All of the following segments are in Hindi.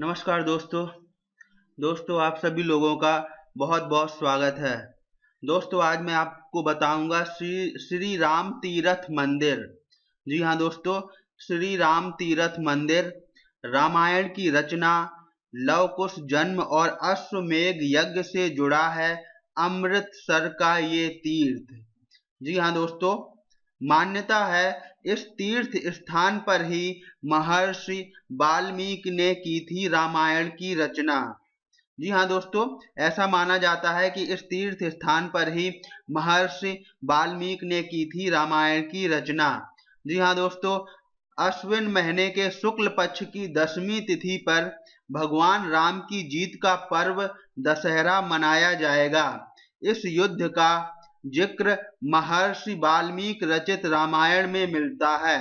नमस्कार दोस्तों आप सभी लोगों का बहुत बहुत स्वागत है। दोस्तों आज मैं आपको बताऊंगा श्री राम तीर्थ मंदिर। जी हाँ दोस्तों, श्री राम तीर्थ मंदिर रामायण की रचना, लवकुश जन्म और अश्वमेघ यज्ञ से जुड़ा है अमृतसर का ये तीर्थ। जी हाँ दोस्तों, मान्यता है इस तीर्थ स्थान पर ही महर्षि वाल्मीकि ने की थी रामायण की रचना। जी हाँ दोस्तों, ऐसा माना जाता है कि इस तीर्थ स्थान पर ही महर्षि वाल्मीकि ने की थी रामायण की रचना। जी हाँ दोस्तों, अश्विन महीने के शुक्ल पक्ष की 10वीं तिथि पर भगवान राम की जीत का पर्व दशहरा मनाया जाएगा। इस युद्ध का जिक्र महर्षि वाल्मीकि रचित रामायण में मिलता है।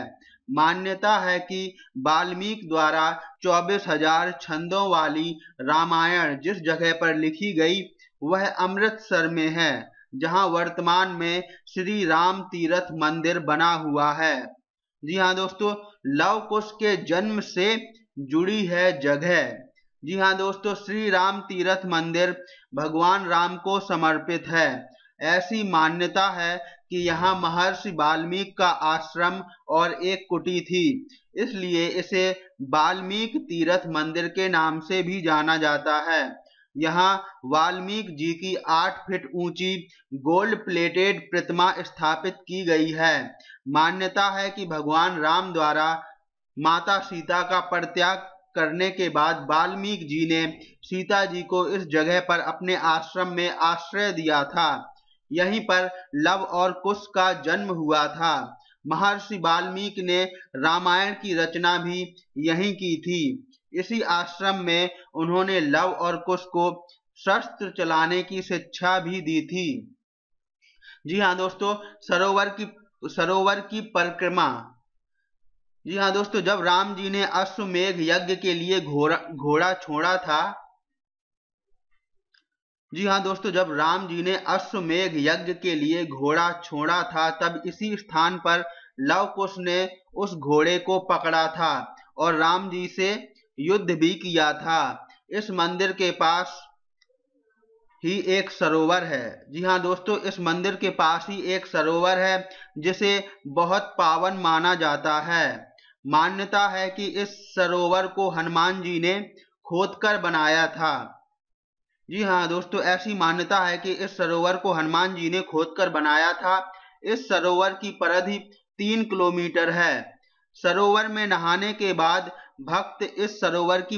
मान्यता है कि वाल्मीकि द्वारा 24,000 छंदों वाली रामायण जिस जगह पर लिखी गई वह अमृतसर में है, जहां वर्तमान में श्री राम तीर्थ मंदिर बना हुआ है। जी हाँ दोस्तों, लवकुश के जन्म से जुड़ी है जगह। जी हाँ दोस्तों, श्री राम तीर्थ मंदिर भगवान राम को समर्पित है। ऐसी मान्यता है कि यहाँ महर्षि वाल्मीकि का आश्रम और एक कुटी थी, इसलिए इसे वाल्मीकि तीर्थ मंदिर के नाम से भी जाना जाता है। यहाँ वाल्मीकि जी की 8 फीट ऊंची गोल्ड प्लेटेड प्रतिमा स्थापित की गई है। मान्यता है कि भगवान राम द्वारा माता सीता का परित्याग करने के बाद वाल्मीकि जी ने सीता जी को इस जगह पर अपने आश्रम में आश्रय दिया था। यहीं पर लव और कुश का जन्म हुआ था। महर्षि वाल्मीकि ने रामायण की रचना भी यहीं की थी। इसी आश्रम में उन्होंने लव और कुश को शस्त्र चलाने की शिक्षा भी दी थी। जी हाँ दोस्तों, सरोवर की परिक्रमा। जी हाँ दोस्तों, जब राम जी ने अश्वमेघ यज्ञ के लिए घोड़ा छोड़ा था। जी हाँ दोस्तों, जब राम जी ने अश्वमेघ यज्ञ के लिए घोड़ा छोड़ा था तब इसी स्थान पर लवकुश ने उस घोड़े को पकड़ा था और राम जी से युद्ध भी किया था। इस मंदिर के पास ही एक सरोवर है। जी हाँ दोस्तों, इस मंदिर के पास ही एक सरोवर है जिसे बहुत पावन माना जाता है। मान्यता है कि इस सरोवर को हनुमान जी ने खोदकर बनाया था। जी हाँ दोस्तों, ऐसी मान्यता है कि इस सरोवर को हनुमान जी ने खोदकर बनाया था। इस सरोवर की परिधि 3 किलोमीटर है। सरोवर में नहाने के बाद भक्त इस सरोवर की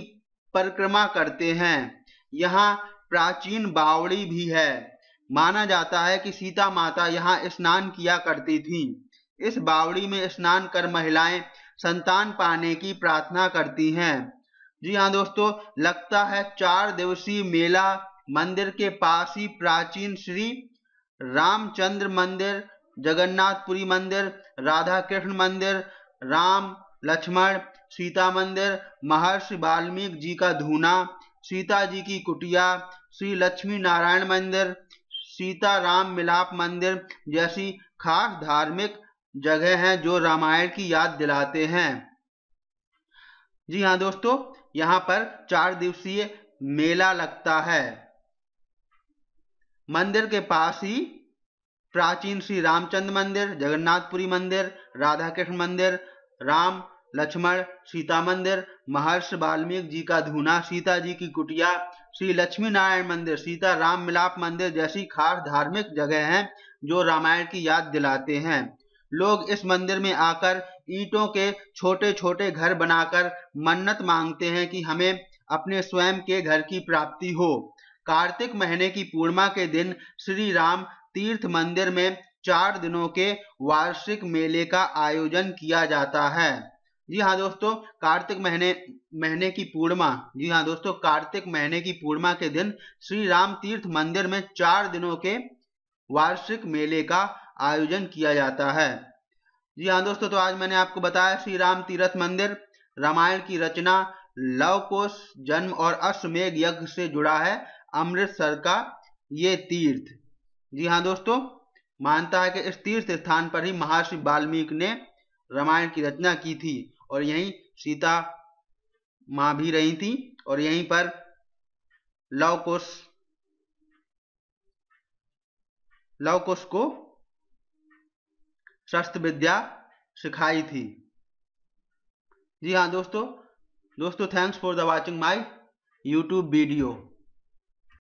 परिक्रमा करते हैं। यहाँ प्राचीन बावड़ी भी है। माना जाता है कि सीता माता यहाँ स्नान किया करती थी। इस बावड़ी में स्नान कर महिलाएं संतान पाने की प्रार्थना करती हैं। जी हाँ दोस्तों, लगता है 4 दिवसीय मेला मंदिर के पास ही प्राचीन श्री रामचंद्र मंदिर, जगन्नाथ पुरी मंदिर, राधा कृष्ण मंदिर, राम लक्ष्मण सीता मंदिर, महर्षि वाल्मीकि जी का धूना, सीता जी की कुटिया, श्री लक्ष्मी नारायण मंदिर, सीता राम मिलाप मंदिर जैसी खास धार्मिक जगह हैं जो रामायण की याद दिलाते हैं। जी हाँ दोस्तों, यहाँ पर 4 दिवसीय मेला लगता है। मंदिर के पास ही प्राचीन श्री रामचंद्र मंदिर, जगन्नाथपुरी मंदिर, राधा कृष्ण मंदिर, राम लक्ष्मण सीता मंदिर, महर्षि वाल्मीकि जी का धूना, सीता जी की कुटिया, श्री लक्ष्मी नारायण मंदिर, सीता राम मिलाप मंदिर जैसी खास धार्मिक जगह हैं जो रामायण की याद दिलाते हैं। लोग इस मंदिर में आकर ईंटों के छोटे छोटे घर बनाकर मन्नत मांगते हैं कि हमें अपने स्वयं के घर की प्राप्ति हो। कार्तिक महीने की पूर्णिमा के दिन श्री राम तीर्थ मंदिर में 4 दिनों के वार्षिक मेले का आयोजन किया जाता है। जी हाँ दोस्तों, कार्तिक महीने की पूर्णिमा। जी हाँ दोस्तों, कार्तिक महीने की पूर्णिमा के दिन श्री राम तीर्थ मंदिर में 4 दिनों के वार्षिक मेले का आयोजन किया जाता है। जी हाँ दोस्तों, तो आज मैंने आपको बताया श्री राम तीर्थ मंदिर रामायण की रचना, लवकुश जन्म और अश्वमेघ यज्ञ से जुड़ा है अमृतसर का ये तीर्थ। जी हाँ दोस्तों, मानता है कि इस तीर्थ स्थान पर ही महर्षि वाल्मीकि ने रामायण की रचना की थी और यहीं सीता माँ भी रही थी और यहीं पर लवकुश को शस्त्र विद्या सिखाई थी। जी हाँ दोस्तों thanks for the watching my YouTube video.